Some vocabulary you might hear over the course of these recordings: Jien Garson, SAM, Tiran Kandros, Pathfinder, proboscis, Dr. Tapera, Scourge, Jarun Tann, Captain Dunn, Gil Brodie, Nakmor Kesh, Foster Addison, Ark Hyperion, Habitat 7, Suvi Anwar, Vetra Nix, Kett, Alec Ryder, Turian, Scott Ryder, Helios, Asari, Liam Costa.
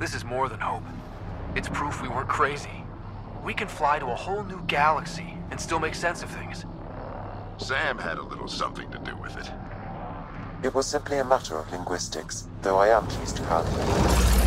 This is more than hope. It's proof we weren't crazy. We can fly to a whole new galaxy and still make sense of things. Sam had a little something to do with it. It was simply a matter of linguistics, though I am pleased to have you.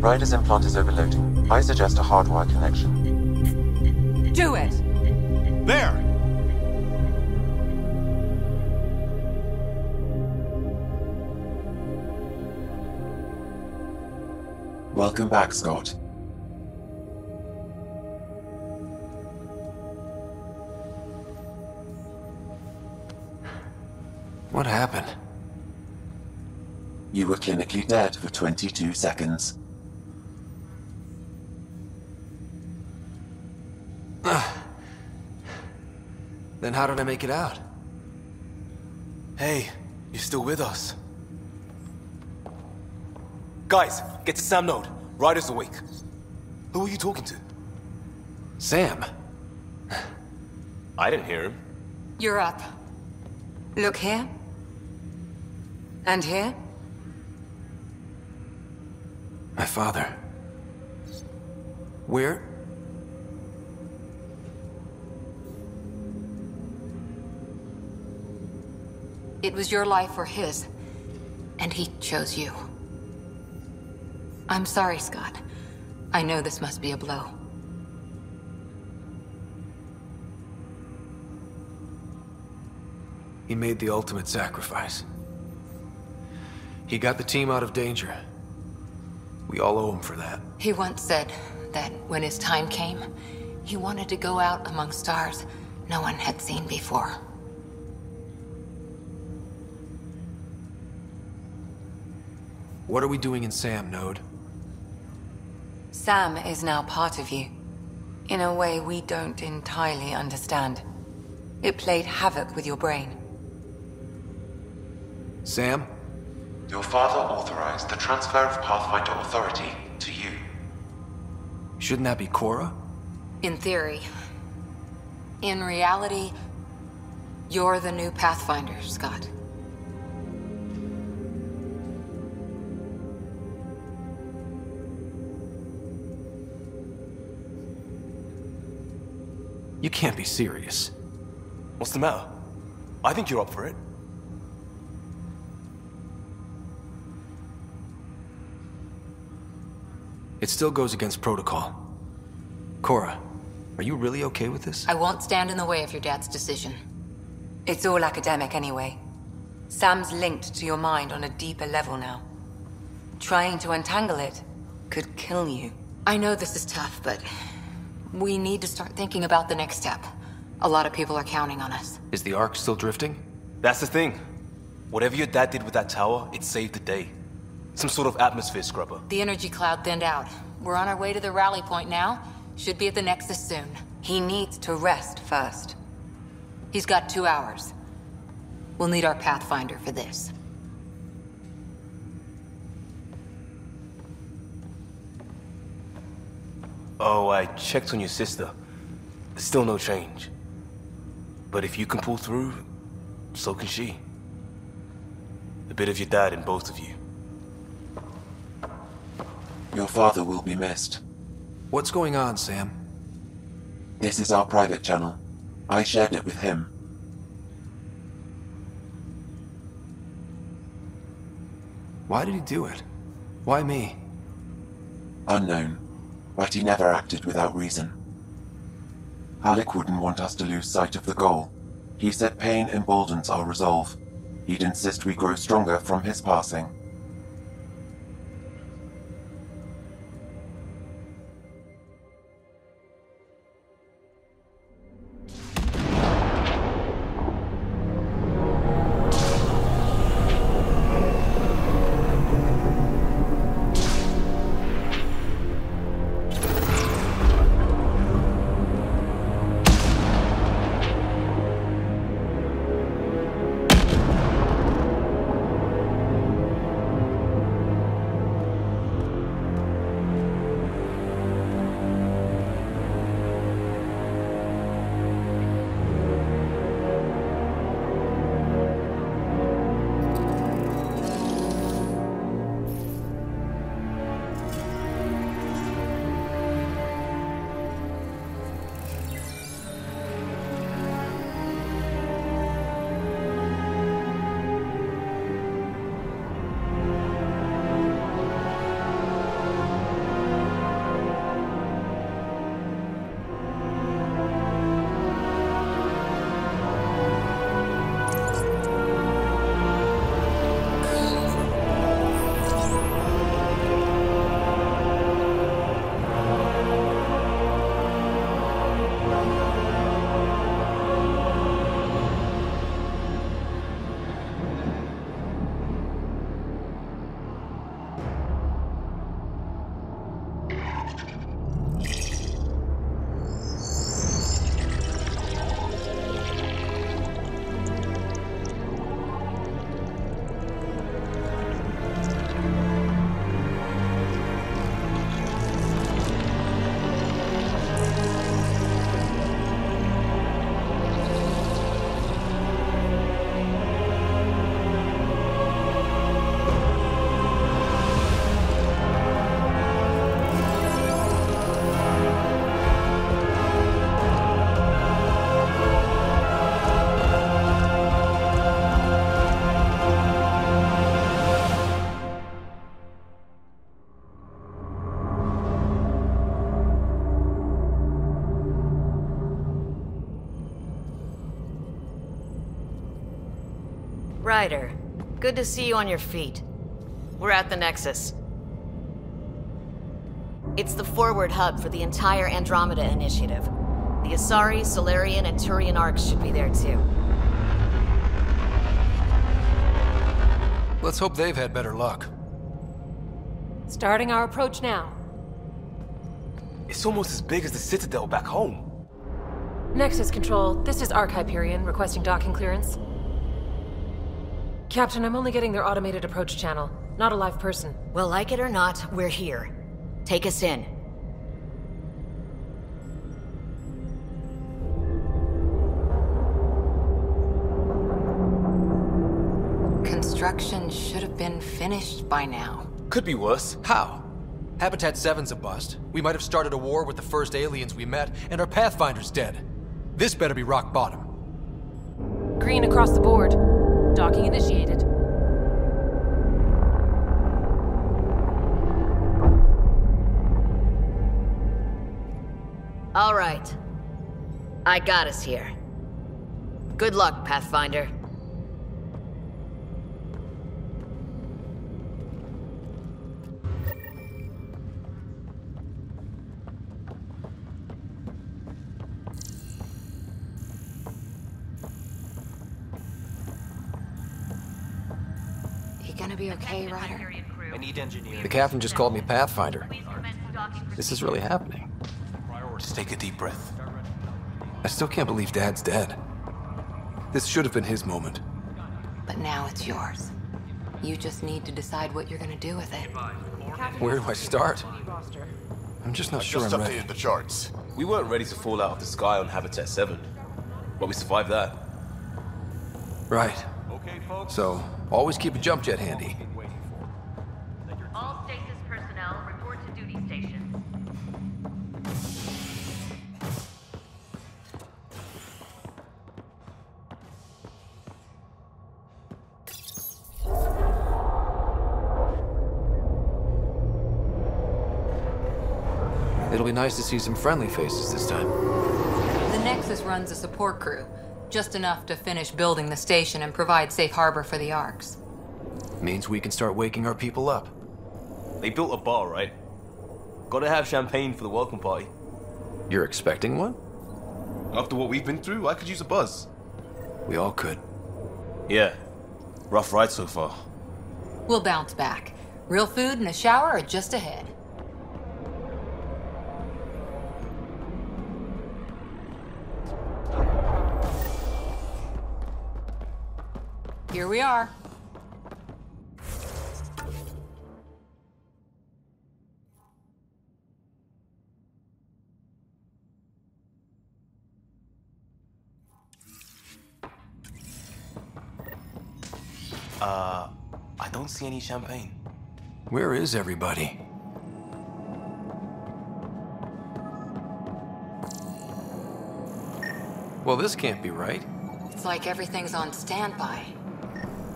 Ryder's implant is overloading. I suggest a hardwire connection. Do it! There! Welcome back, Scott. What happened? You were clinically dead for 22 seconds. Then how did I make it out? Hey, you're still with us. Guys, get to SAM node. Ryder's awake. Who are you talking to? Sam? I didn't hear him. You're up. Look here. And here. My father. Where? It was your life or his, and he chose you. I'm sorry, Scott. I know this must be a blow. He made the ultimate sacrifice. He got the team out of danger. We all owe him for that. He once said that when his time came, he wanted to go out among stars no one had seen before. What are we doing in SAM, Node? SAM is now part of you, in a way we don't entirely understand. It played havoc with your brain. Sam? Your father authorized the transfer of Pathfinder authority to you. Shouldn't that be Cora? In theory. In reality, you're the new Pathfinder, Scott. You can't be serious. What's the matter? I think you're up for it. It still goes against protocol. Cora, are you really okay with this? I won't stand in the way of your dad's decision. It's all academic anyway. Sam's linked to your mind on a deeper level now. Trying to untangle it could kill you. I know this is tough, but we need to start thinking about the next step. A lot of people are counting on us. Is the Ark still drifting? That's the thing. Whatever your dad did with that tower, it saved the day. Some sort of atmosphere scrubber. The energy cloud thinned out. We're on our way to the rally point now. Should be at the Nexus soon. He needs to rest first. He's got 2 hours. We'll need our Pathfinder for this. Oh, I checked on your sister. Still no change. But if you can pull through, so can she. A bit of your dad in both of you. Your father will be missed. What's going on, Sam? This is our private channel. I shared it with him. Why did he do it? Why me? Unknown. But he never acted without reason. Alec wouldn't want us to lose sight of the goal. He said pain emboldens our resolve. He'd insist we grow stronger from his passing. Ryder, good to see you on your feet. We're at the Nexus. It's the forward hub for the entire Andromeda Initiative. The Asari, Salarian, and Turian Arcs should be there too. Let's hope they've had better luck. Starting our approach now. It's almost as big as the Citadel back home. Nexus Control, this is Ark Hyperion requesting docking clearance. Captain, I'm only getting their automated approach channel, not a live person. Well, like it or not, we're here. Take us in. Construction should have been finished by now. Could be worse. How? Habitat 7's a bust. We might have started a war with the first aliens we met, and our Pathfinder's dead. This better be rock bottom. Green across the board. Docking initiated. All right. I got us here. Good luck, Pathfinder. You gonna be okay, Ryder? I need engineers. The captain just called me Pathfinder. This is really happening. Just take a deep breath. I still can't believe Dad's dead. This should have been his moment. But now it's yours. You just need to decide what you're gonna do with it. Where do I start? I'm just not sure I'm ready. Just updated the charts. We weren't ready to fall out of the sky on Habitat 7. But we survived that. Right. Okay, folks. So, always keep a jump jet handy. All stasis personnel report to duty stations. It'll be nice to see some friendly faces this time. The Nexus runs a support crew, just enough to finish building the station and provide safe harbor for the Arks. Means we can start waking our people up. They built a bar, right? Gotta have champagne for the welcome party. You're expecting one? After what we've been through, I could use a buzz. We all could. Yeah. Rough ride so far. We'll bounce back. Real food and a shower are just ahead. Here we are. I don't see any champagne. Where is everybody? Well, this can't be right. It's like everything's on standby.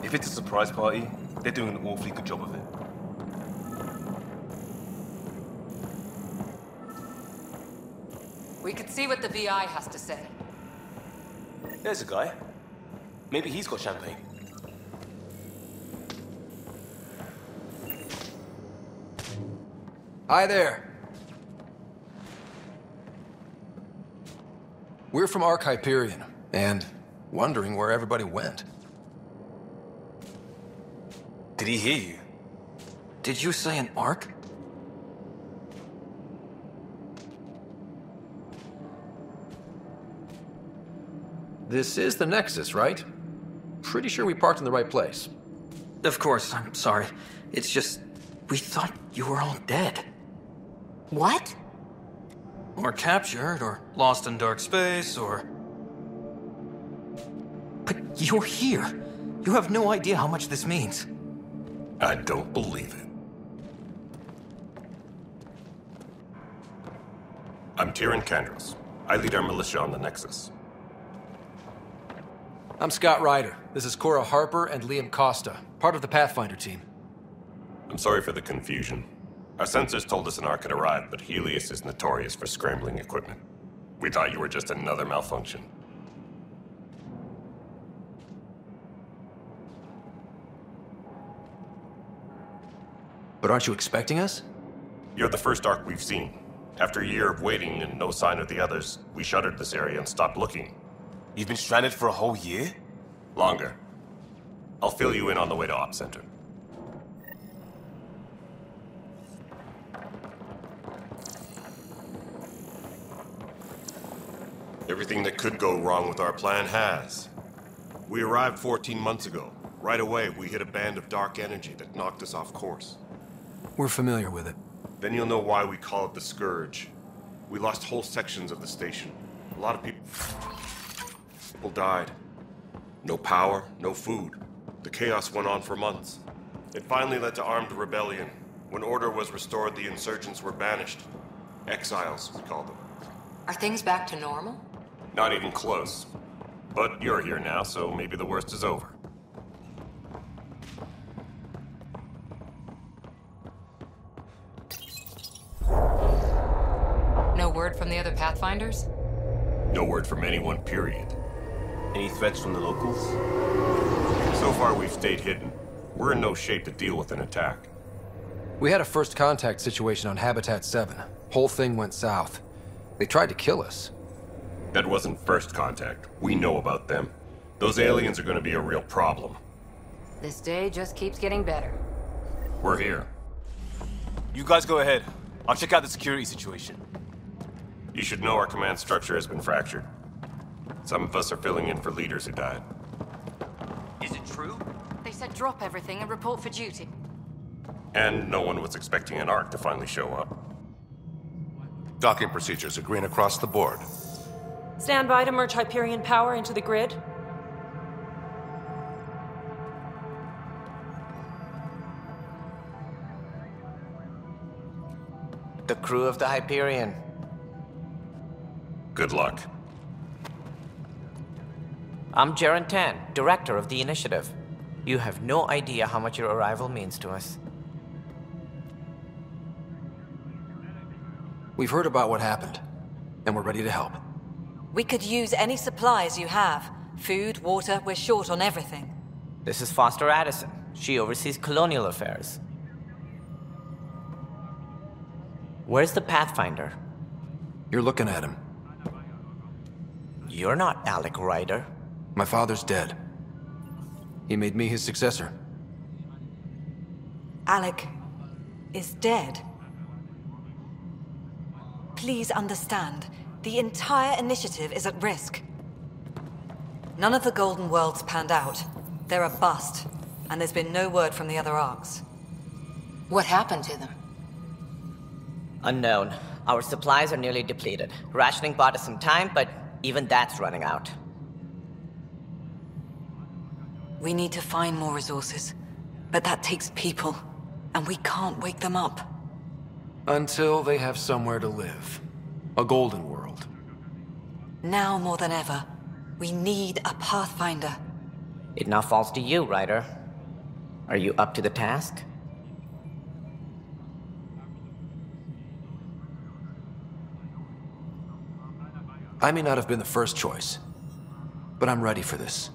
If it's a surprise party, they're doing an awfully good job of it. We could see what the VI has to say. There's a guy. Maybe he's got champagne. Hi there. We're from Ark Hyperion, and wondering where everybody went. Did he hear you? Did you say an Ark? This is the Nexus, right? Pretty sure we parked in the right place. Of course, I'm sorry. It's just, we thought you were all dead. What? Or captured, or lost in dark space, or... But you're here. You have no idea how much this means. I don't believe it. I'm Tiran Kandros. I lead our militia on the Nexus. I'm Scott Ryder. This is Cora Harper and Liam Costa, part of the Pathfinder team. I'm sorry for the confusion. Our sensors told us an Ark had arrived, but Helios is notorious for scrambling equipment. We thought you were just another malfunction. But aren't you expecting us? You're the first Ark we've seen. After a year of waiting and no sign of the others, we shuttered this area and stopped looking. You've been stranded for a whole year? Longer. I'll fill you in on the way to Ops Center. Everything that could go wrong with our plan has. We arrived 14 months ago. Right away, we hit a band of dark energy that knocked us off course. We're familiar with it. Then you'll know why we call it the Scourge. We lost whole sections of the station. A lot of people died. No power, no food. The chaos went on for months. It finally led to armed rebellion. When order was restored, the insurgents were banished. Exiles, we call them. Are things back to normal? Not even close. But you're here now, so maybe the worst is over. From the other Pathfinders? No word from anyone, period. Any threats from the locals? So far, we've stayed hidden. We're in no shape to deal with an attack. We had a first contact situation on Habitat 7. Whole thing went south. They tried to kill us. That wasn't first contact. We know about them. Those aliens are going to be a real problem. This day just keeps getting better. We're here. You guys go ahead. I'll check out the security situation. You should know our command structure has been fractured. Some of us are filling in for leaders who died. Is it true? They said drop everything and report for duty. And no one was expecting an Ark to finally show up. Docking procedures are green across the board. Stand by to merge Hyperion power into the grid. The crew of the Hyperion. Good luck. I'm Jarun Tann, director of the initiative. You have no idea how much your arrival means to us. We've heard about what happened, and we're ready to help. We could use any supplies you have. Food, water, we're short on everything. This is Foster Addison. She oversees colonial affairs. Where's the Pathfinder? You're looking at him. You're not Alec Ryder. My father's dead. He made me his successor. Alec is dead. Please understand, the entire initiative is at risk. None of the Golden Worlds panned out. They're a bust, and there's been no word from the other Arcs. What happened to them? Unknown. Our supplies are nearly depleted. Rationing bought us some time, but even that's running out. We need to find more resources, but that takes people, and we can't wake them up. Until they have somewhere to live. A golden world. Now more than ever, we need a Pathfinder. It now falls to you, Ryder. Are you up to the task? I may not have been the first choice, but I'm ready for this.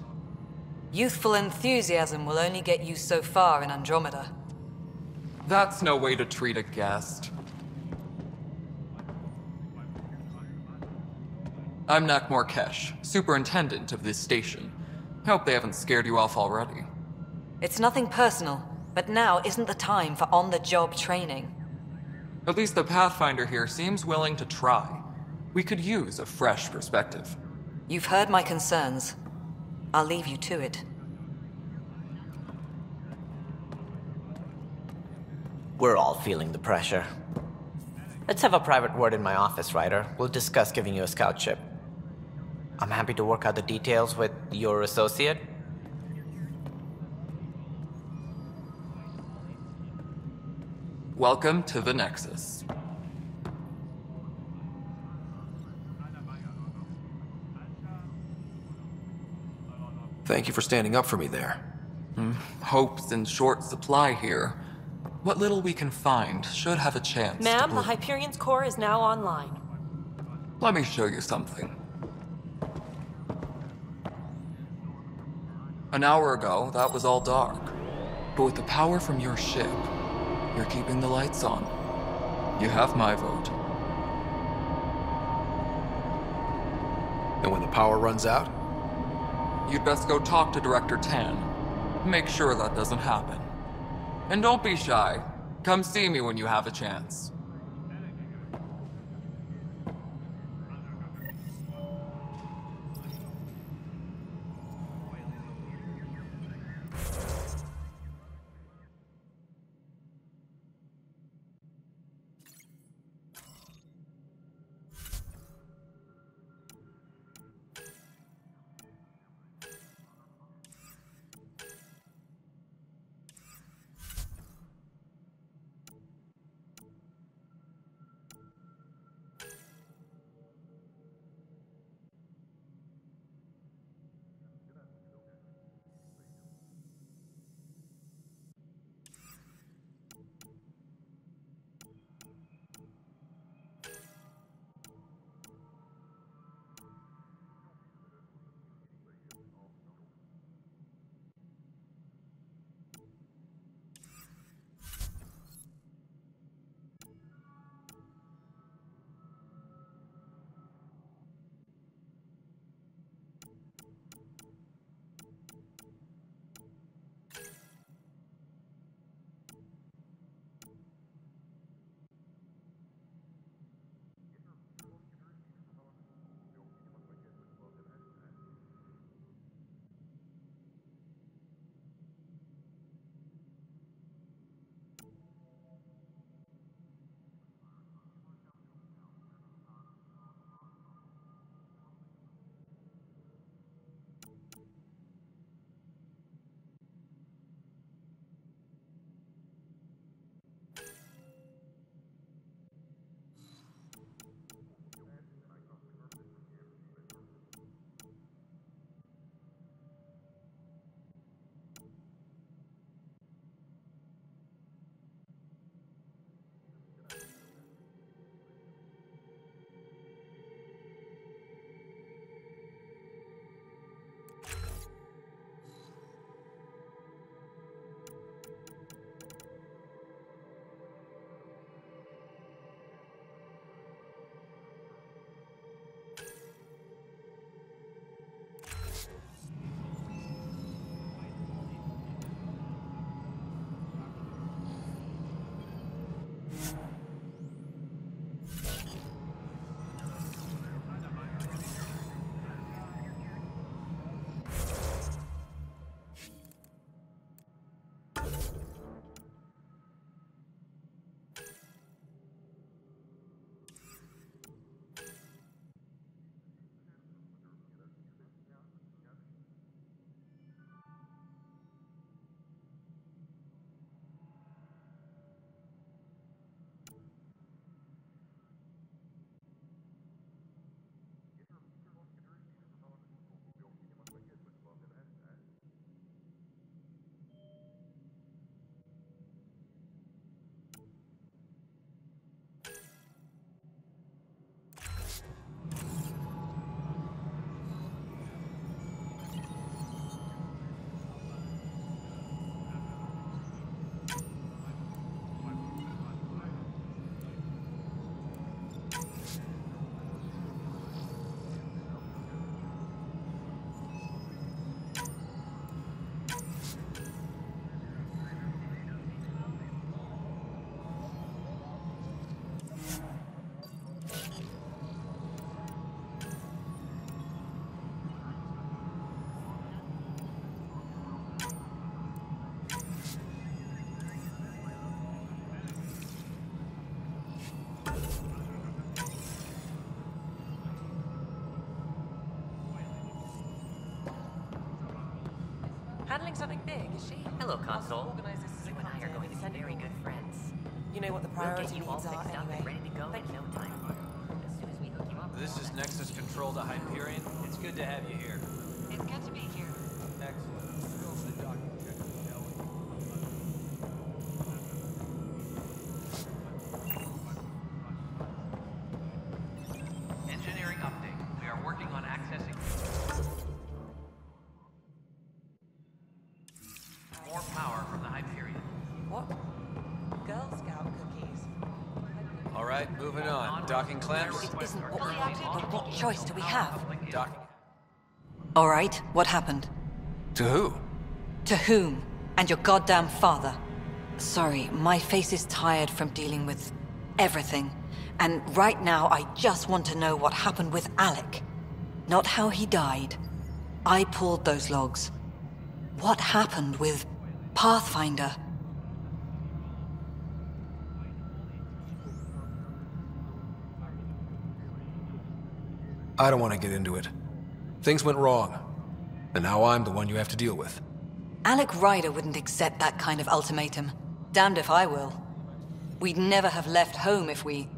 Youthful enthusiasm will only get you so far in Andromeda. That's no way to treat a guest. I'm Nakmor Kesh, superintendent of this station. Hope they haven't scared you off already. It's nothing personal, but now isn't the time for on-the-job training. At least the Pathfinder here seems willing to try. We could use a fresh perspective. You've heard my concerns. I'll leave you to it. We're all feeling the pressure. Let's have a private word in my office, Ryder. We'll discuss giving you a scout ship. I'm happy to work out the details with your associate. Welcome to the Nexus. Thank you for standing up for me there. Hope's in short supply here. What little we can find should have a chance. Ma'am, the Hyperion's core is now online. Let me show you something. An hour ago, that was all dark. But with the power from your ship, you're keeping the lights on. You have my vote. And when the power runs out? You'd best go talk to Director Tann. Make sure that doesn't happen. And don't be shy. Come see me when you have a chance. Handling something big, is she? Hello, Console. You and I are going to be very good friends. You know what the priority needs are anyway. Ready to go in no time. As soon as we hook you up. This is Nexus Control to Hyperion. It's good to have you here. It's good to be here. Excellent. Docking clamps. It isn't what we acted, but what choice do we have? Docking. All right, what happened? To who? To whom? And your goddamn father. Sorry, my face is tired from dealing with everything. And right now, I just want to know what happened with Alec. Not how he died. I pulled those logs. What happened with Pathfinder? I don't want to get into it. Things went wrong, and now I'm the one you have to deal with. Alec Ryder wouldn't accept that kind of ultimatum. Damned if I will. We'd never have left home if we...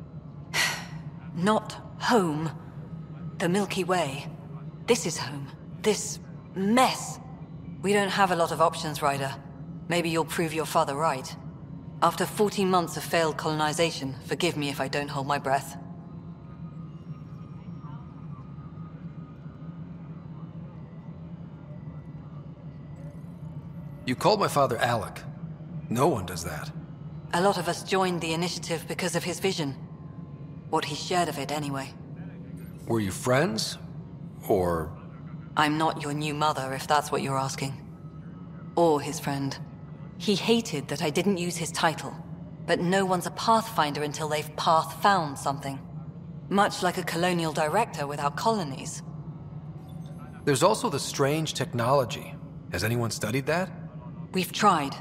Not home. The Milky Way. This is home. This mess. We don't have a lot of options, Ryder. Maybe you'll prove your father right. After 14 months of failed colonization, forgive me if I don't hold my breath. You called my father Alec. No one does that. A lot of us joined the initiative because of his vision. What he shared of it, anyway. Were you friends? Or... I'm not your new mother, if that's what you're asking. Or his friend. He hated that I didn't use his title. But no one's a Pathfinder until they've path-found something. Much like a colonial director without colonies. There's also the strange technology. Has anyone studied that? We've tried.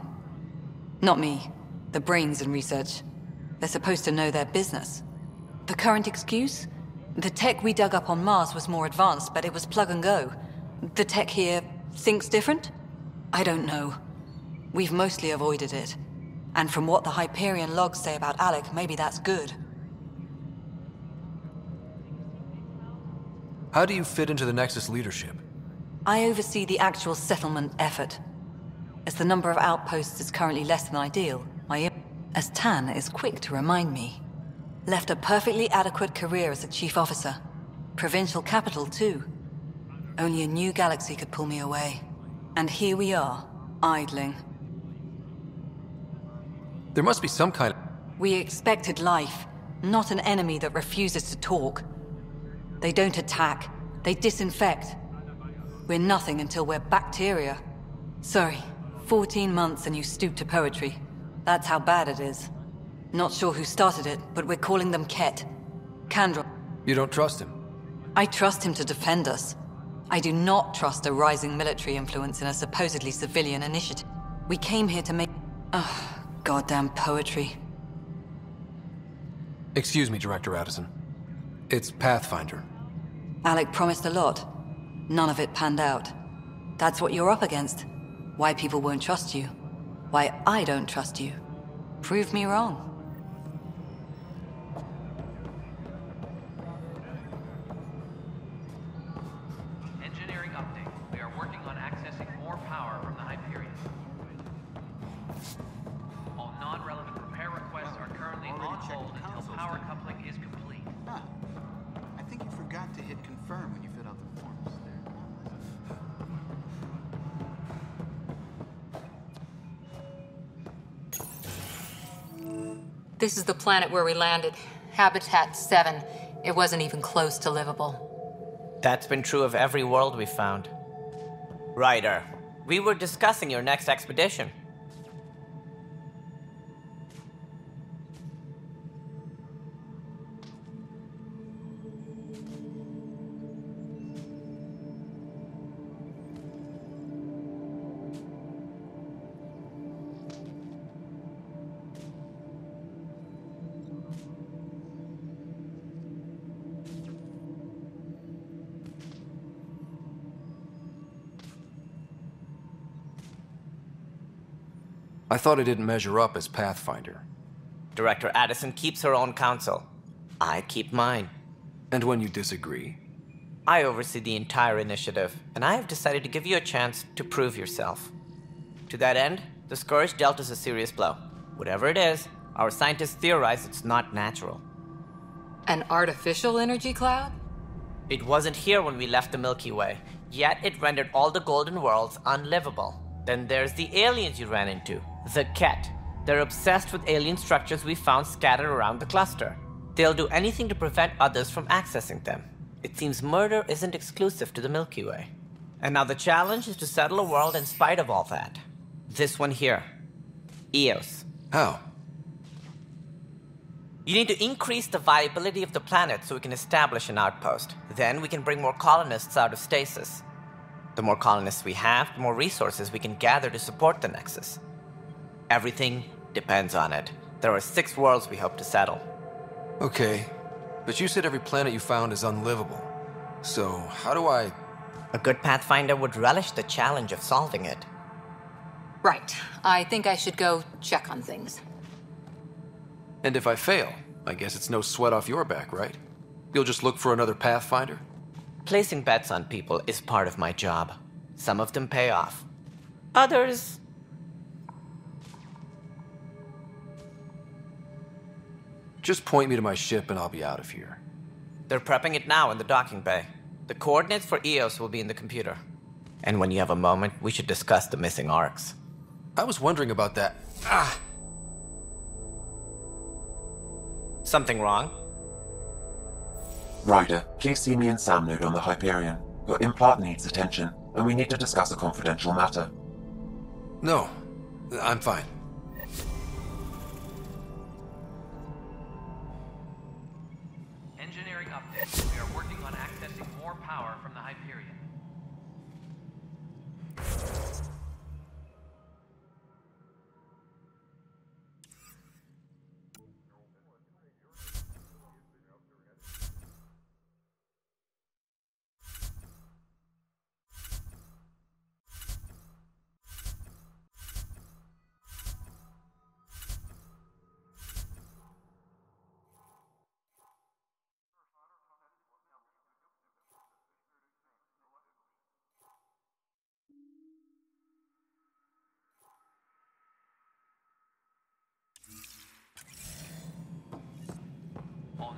Not me. The brains in research. They're supposed to know their business. The current excuse? The tech we dug up on Mars was more advanced, but it was plug and go. The tech here thinks different? I don't know. We've mostly avoided it. And from what the Hyperion logs say about Alec, maybe that's good. How do you fit into the Nexus leadership? I oversee the actual settlement effort. As the number of outposts is currently less than ideal, as Tan is quick to remind me, left a perfectly adequate career as a chief officer. Provincial capital, too. Only a new galaxy could pull me away. And here we are, idling. There must be some kind of... We expected life, not an enemy that refuses to talk. They don't attack, they disinfect. We're nothing until we're bacteria. Sorry, 14 months and you stoop to poetry. That's how bad it is. Not sure who started it, but we're calling them Kett. Kandros. You don't trust him? I trust him to defend us. I do not trust a rising military influence in a supposedly civilian initiative. We came here to make... Oh, goddamn poetry. Excuse me, Director Addison. It's Pathfinder. Alec promised a lot. None of it panned out. That's what you're up against. Why people won't trust you. Why I don't trust you. Prove me wrong. Engineering update. We are working on accessing more power from the Hyperion. All non-relevant repair requests are currently on hold until power coupling is complete. Huh. I think you forgot to hit confirm when you filled out the forms. This is the planet where we landed, Habitat 7. It wasn't even close to livable. That's been true of every world we found. Ryder, we were discussing your next expedition. I thought it didn't measure up as Pathfinder. Director Addison keeps her own counsel. I keep mine. And when you disagree? I oversee the entire initiative, and I have decided to give you a chance to prove yourself. To that end, the Scourge dealt us a serious blow. Whatever it is, our scientists theorize it's not natural. An artificial energy cloud? It wasn't here when we left the Milky Way, yet it rendered all the golden worlds unlivable. Then there's the aliens you ran into, the Kett. They're obsessed with alien structures we found scattered around the cluster. They'll do anything to prevent others from accessing them. It seems murder isn't exclusive to the Milky Way. And now the challenge is to settle a world in spite of all that. This one here, Eos. How? You need to increase the viability of the planet so we can establish an outpost. Then we can bring more colonists out of stasis. The more colonists we have, the more resources we can gather to support the Nexus. Everything depends on it. There are 6 worlds we hope to settle. Okay, but you said every planet you found is unlivable. So how do I... A good Pathfinder would relish the challenge of solving it. Right. I think I should go check on things. And if I fail, I guess it's no sweat off your back, right? You'll just look for another Pathfinder? Placing bets on people is part of my job. Some of them pay off. Others... Just point me to my ship and I'll be out of here. They're prepping it now in the docking bay. The coordinates for Eos will be in the computer. And when you have a moment, we should discuss the missing arcs. I was wondering about that. Ah! Something wrong? Ryder, please see me and Sam node on the Hyperion. Your implant needs attention, and we need to discuss a confidential matter. No, I'm fine. Engineering update. We are working on accessing more power from the Hyperion.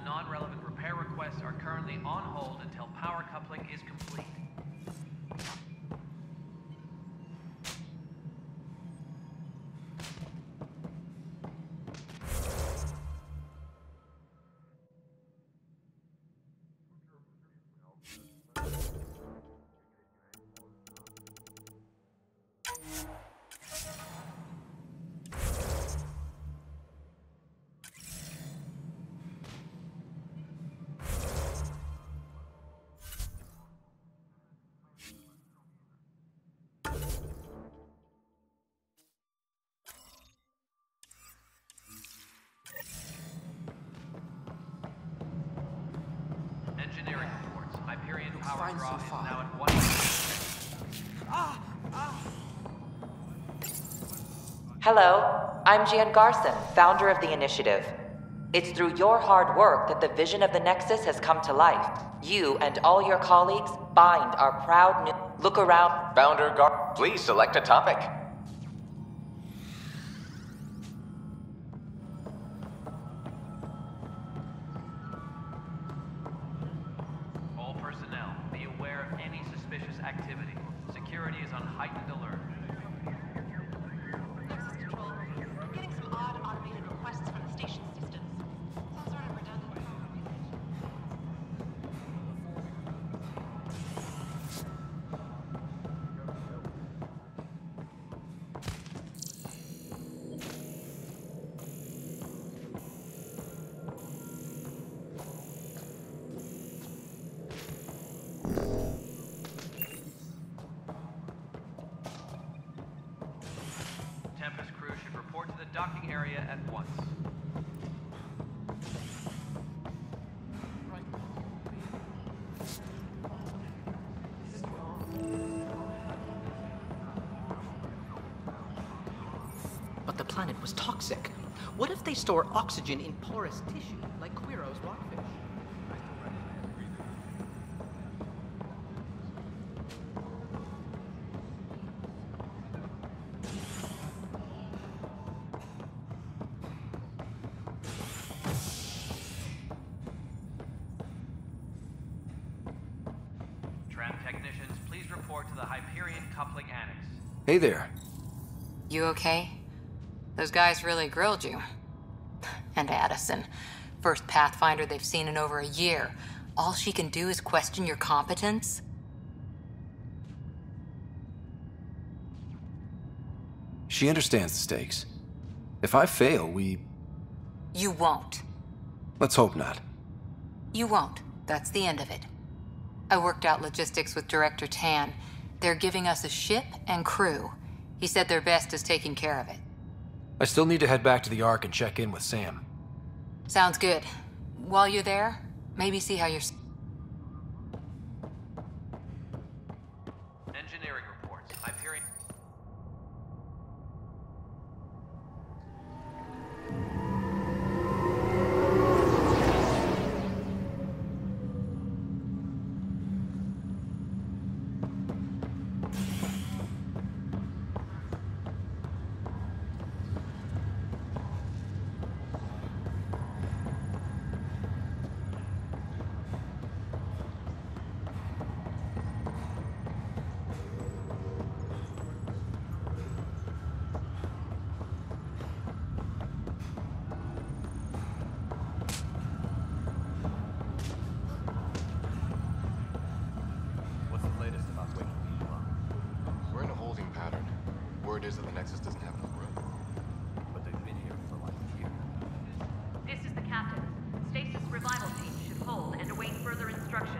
Non-relevant repair requests are currently on hold until power coupling is complete. Power draw is now at 1. Hello, I'm Jien Garson, founder of the initiative. It's through your hard work that the vision of the Nexus has come to life. You and all your colleagues bind our proud new... Look around... Founder Garson, please select a topic. Docking area at once. planet was toxic. What if they store oxygen in porous tissue, like Quiro's rockfish? Tram technicians, please report to the Hyperion coupling annex. Hey there. You okay? Those guys really grilled you. And Addison. First Pathfinder they've seen in over a year. All she can do is question your competence? She understands the stakes. If I fail, we... You won't. Let's hope not. You won't. That's the end of it. I worked out logistics with Director Tann. They're giving us a ship and crew. He said their best is taking care of it. I still need to head back to the Ark and check in with Sam. Sounds good. While you're there, maybe see how you're... Engineering reports. Hyperion. Is that the Nexus doesn't have enough room. But they've been here for like a year. This is the captain. Stasis revival team should hold and await further instruction.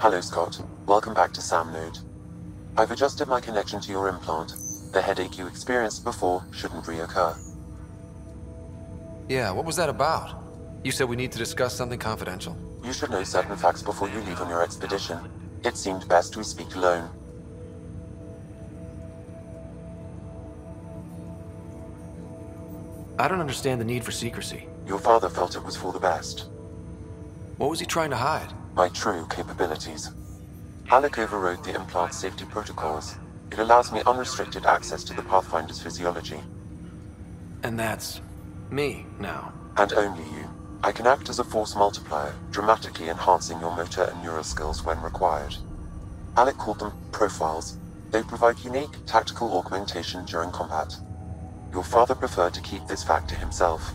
Hello, Scott. Welcome back to SAM Node. I've adjusted my connection to your implant. The headache you experienced before shouldn't reoccur. Yeah, what was that about? You said we need to discuss something confidential. You should know certain facts before you leave on your expedition. It seemed best we speak alone. I don't understand the need for secrecy. Your father felt it was for the best. What was he trying to hide? My true capabilities. Alec overrode the implant safety protocols. It allows me unrestricted access to the Pathfinder's physiology. And that's... me, now. And only you. I can act as a force multiplier, dramatically enhancing your motor and neural skills when required. Alec called them profiles. They provide unique, tactical augmentation during combat. Your father preferred to keep this fact to himself.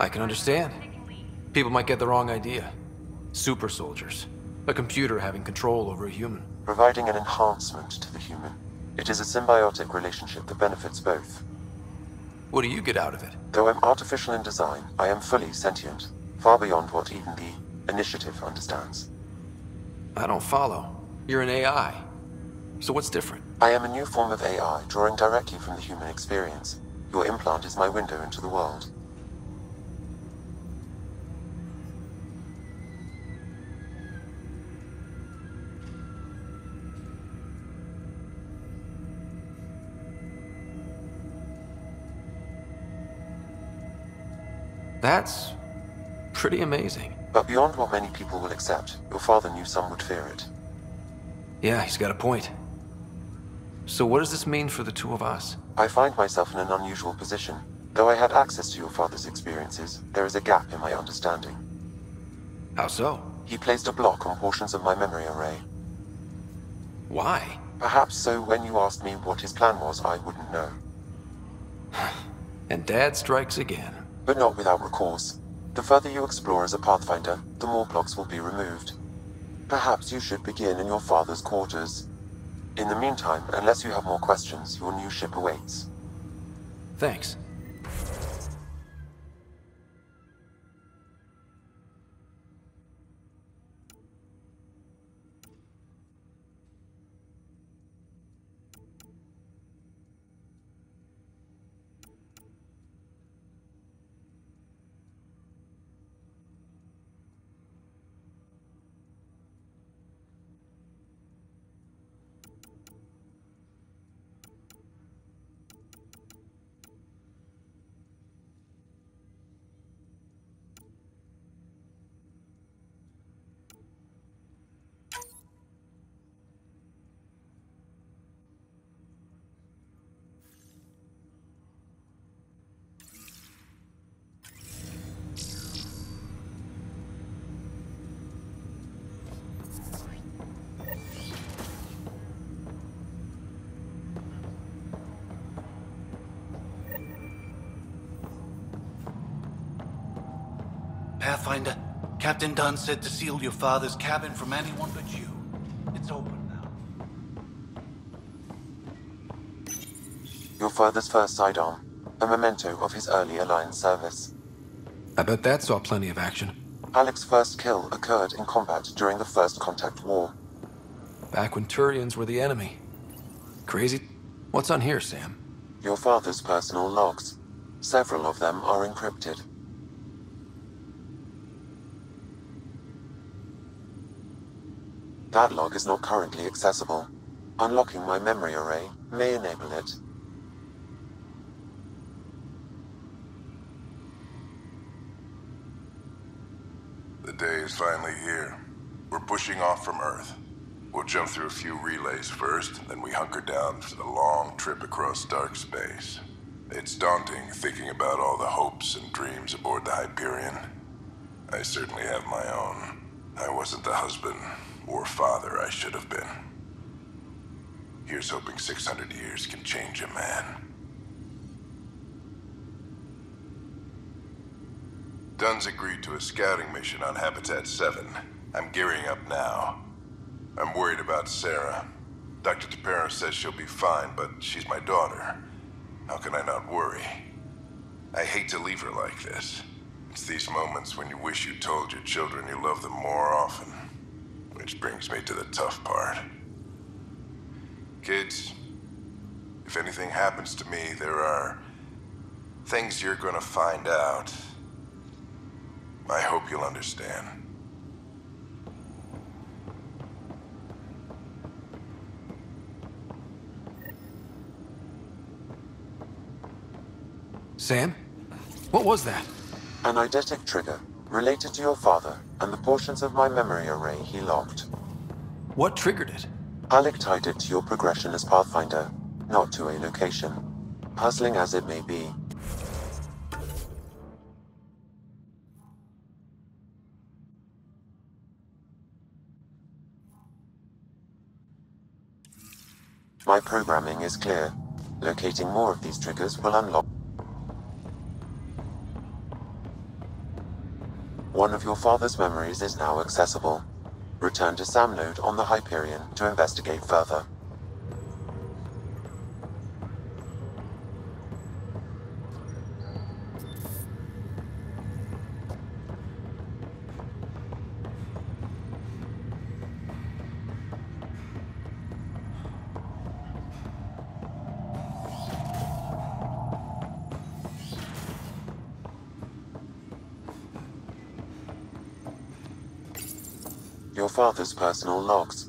I can understand. People might get the wrong idea. Super soldiers. A computer having control over a human. Providing an enhancement to the human. It is a symbiotic relationship that benefits both. What do you get out of it? Though I'm artificial in design, I am fully sentient. Far beyond what even the Initiative understands. I don't follow. You're an AI. So what's different? I am a new form of AI, drawing directly from the human experience. Your implant is my window into the world. That's pretty amazing. But beyond what many people will accept, your father knew some would fear it. Yeah, he's got a point. So what does this mean for the two of us? I find myself in an unusual position. Though I had access to your father's experiences, there is a gap in my understanding. How so? He placed a block on portions of my memory array. Why? Perhaps so when you asked me what his plan was, I wouldn't know. And Dad strikes again. But not without recourse. The further you explore as a Pathfinder, the more blocks will be removed. Perhaps you should begin in your father's quarters. In the meantime, unless you have more questions, your new ship awaits. Thanks. Pathfinder, Captain Dunn said to seal your father's cabin from anyone but you. It's open now. Your father's first sidearm, a memento of his early Alliance service. I bet that saw plenty of action. Alec's first kill occurred in combat during the First Contact War. Back when Turians were the enemy. Crazy. What's on here, Sam? Your father's personal logs. Several of them are encrypted. That log is not currently accessible. Unlocking my memory array may enable it. The day is finally here. We're pushing off from Earth. We'll jump through a few relays first, and then we hunker down for the long trip across dark space. It's daunting thinking about all the hopes and dreams aboard the Hyperion. I certainly have my own. I wasn't the husband or father I should have been. Here's hoping 600 years can change a man. Dunn's agreed to a scouting mission on Habitat 7. I'm gearing up now. I'm worried about Sarah. Dr. Tapera says she'll be fine, but she's my daughter. How can I not worry? I hate to leave her like this. It's these moments when you wish you told your children you love them more often. Which brings me to the tough part. Kids, if anything happens to me, there are things you're gonna find out. I hope you'll understand. Sam? What was that? An eidetic trigger. Related to your father, and the portions of my memory array he locked. What triggered it? Alec tied it to your progression as Pathfinder, not to a location. Puzzling as it may be. My programming is clear. Locating more of these triggers will unlock one of your father's memories is now accessible. Return to SAM node on the Hyperion to investigate further. Your father's personal logs.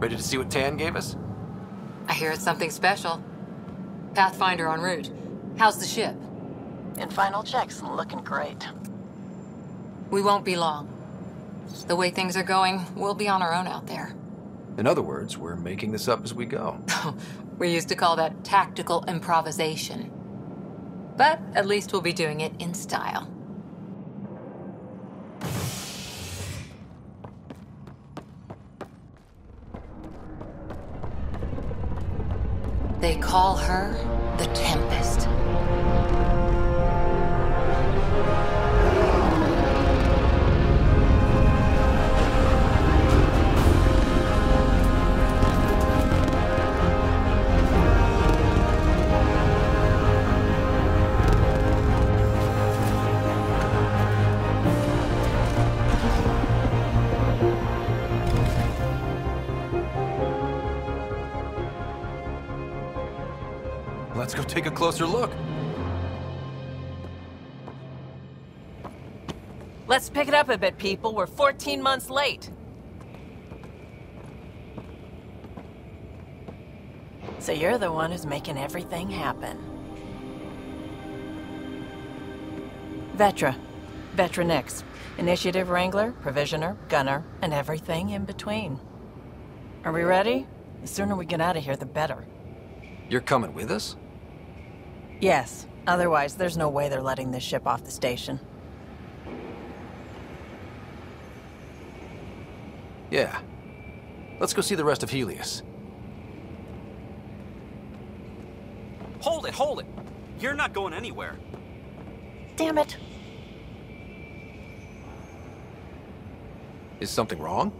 Ready to see what Tann gave us? I hear it's something special. Pathfinder en route. How's the ship? In final checks, looking great. We won't be long. The way things are going, we'll be on our own out there. In other words, we're making this up as we go. We used to call that tactical improvisation. But at least we'll be doing it in style. They call her the Tempest. Let's go take a closer look. Let's pick it up a bit, people. We're 14 months late. So you're the one who's making everything happen. Vetra. Vetra Nix. Initiative Wrangler, Provisioner, Gunner, and everything in between. Are we ready? The sooner we get out of here, the better. You're coming with us? Yes. Otherwise, there's no way they're letting this ship off the station. Yeah. Let's go see the rest of Helios. Hold it, hold it! You're not going anywhere. Damn it. Is something wrong?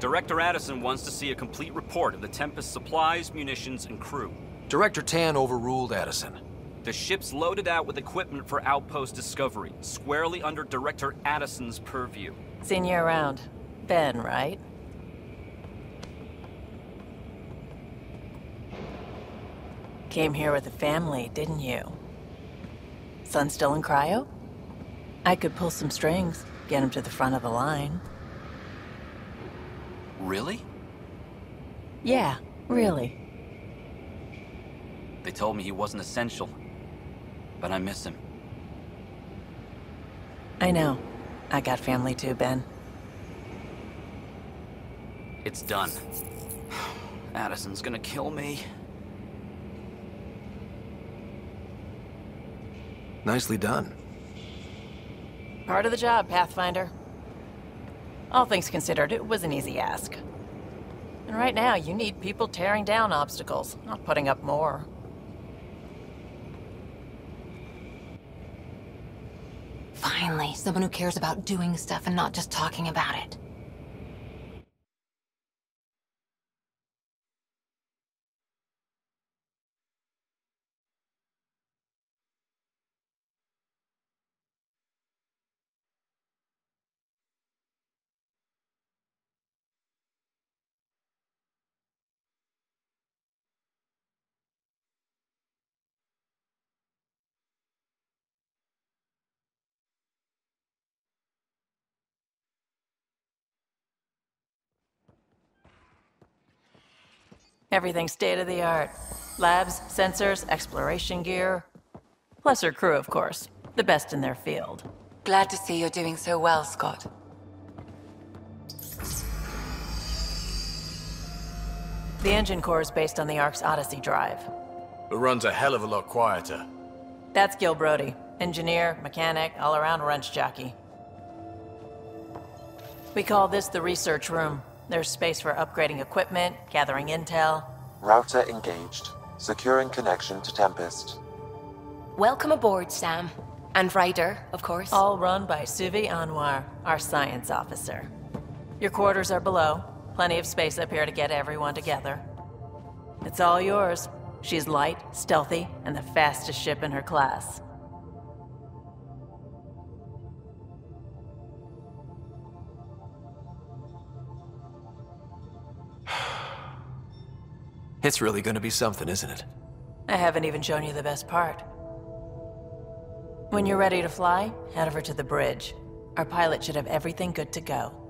Director Addison wants to see a complete report of the Tempest's supplies, munitions, and crew. Director Tann overruled Addison. The ship's loaded out with equipment for outpost discovery, squarely under Director Addison's purview. Seen you around. Ben, right? Came here with a family, didn't you? Son still in cryo? I could pull some strings, get him to the front of the line. Really? Yeah, really. They told me he wasn't essential, but I miss him. I know. I got family too, Ben. It's done. Addison's gonna kill me. Nicely done. Part of the job, Pathfinder. All things considered, it was an easy ask. And right now, you need people tearing down obstacles, not putting up more. Finally, someone who cares about doing stuff and not just talking about it. Everything's state-of-the-art. Labs, sensors, exploration gear. Lesser crew, of course. The best in their field. Glad to see you're doing so well, Scott. The engine core is based on the Ark's Odyssey drive. It runs a hell of a lot quieter. That's Gil Brodie. Engineer, mechanic, all-around wrench jockey. We call this the research room. There's space for upgrading equipment, gathering intel. Router engaged. Securing connection to Tempest. Welcome aboard, Sam. And Ryder, of course. All run by Suvi Anwar, our science officer. Your quarters are below. Plenty of space up here to get everyone together. It's all yours. She's light, stealthy, and the fastest ship in her class. It's really gonna be something, isn't it? I haven't even shown you the best part. When you're ready to fly, head over to the bridge. Our pilot should have everything good to go.